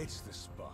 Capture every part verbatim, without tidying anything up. hits the spot.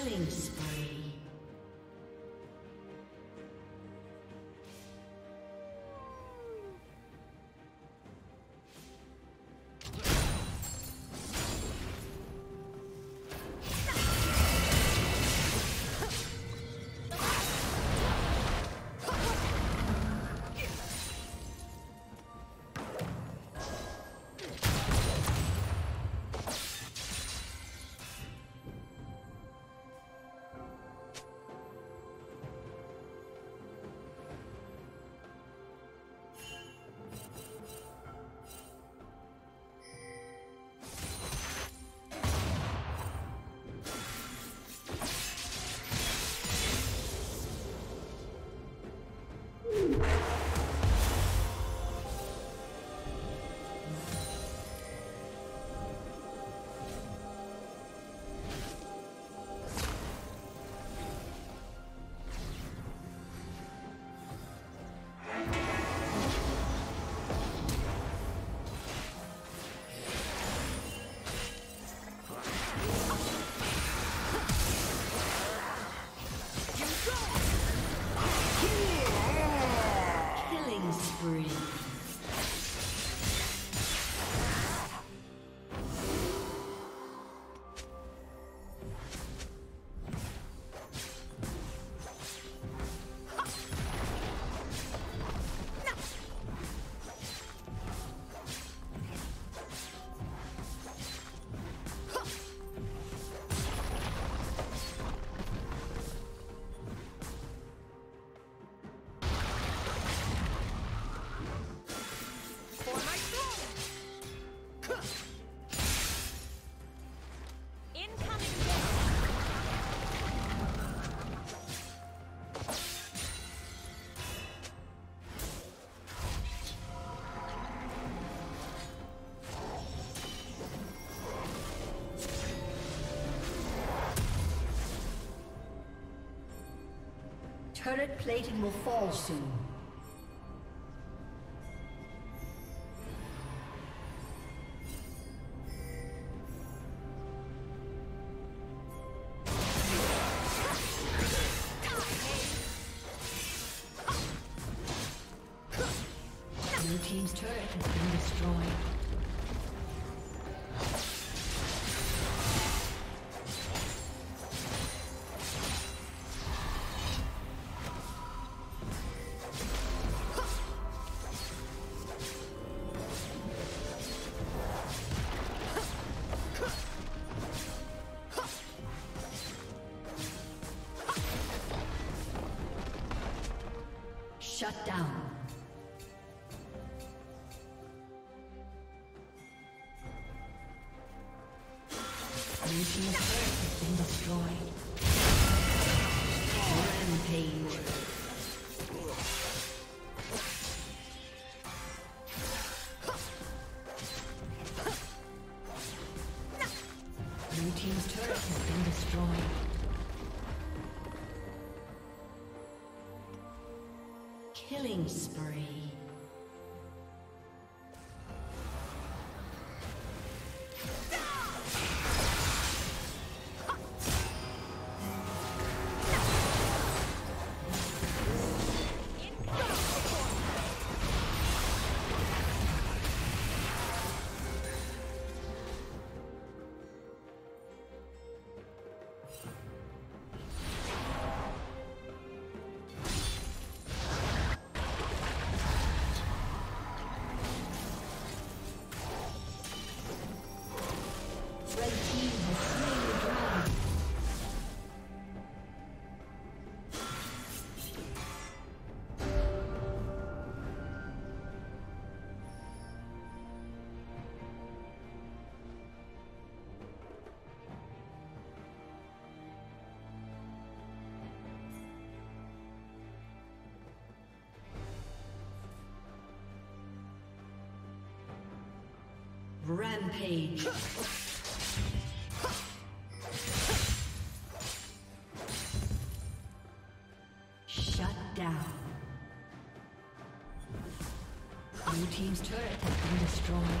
Killing spree. Turret plating will fall soon. Blue team's turret has been destroyed. Shut down. Lucian's turret has been destroyed. Rampage. Lucian's turret has been destroyed. Killing spree. Rampage. Shut down. Blue team's turret has been destroyed.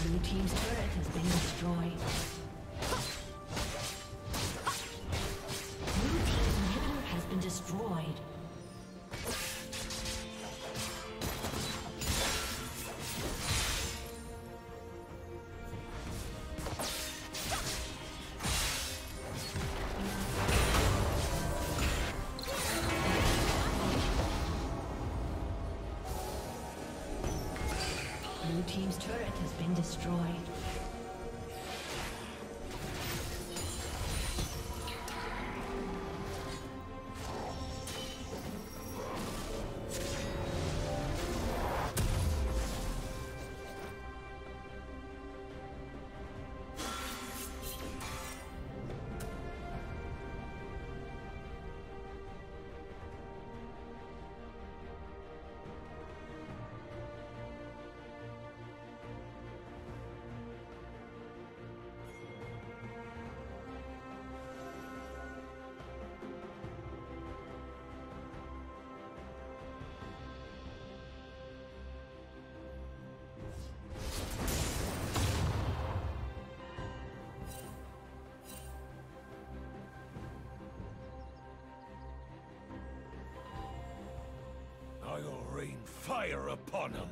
Blue team's turret has been destroyed. Team's turret has been destroyed. I'll rain fire upon him.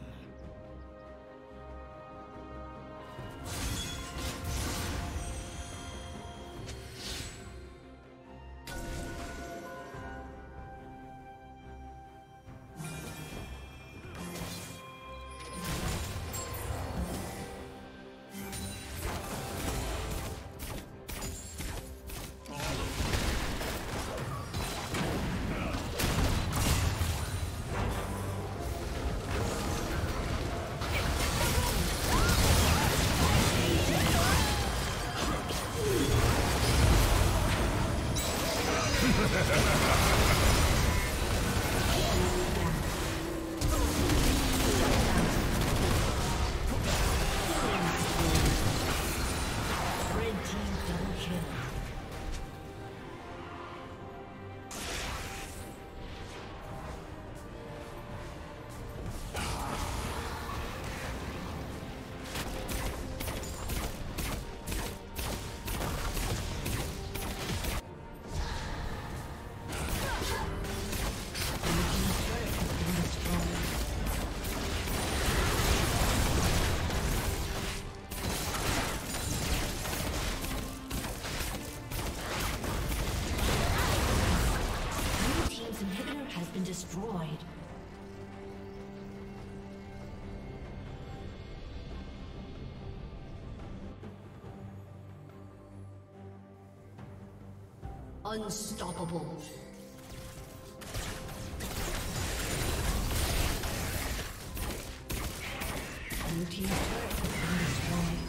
Unstoppable. Blue team's turret has been destroyed.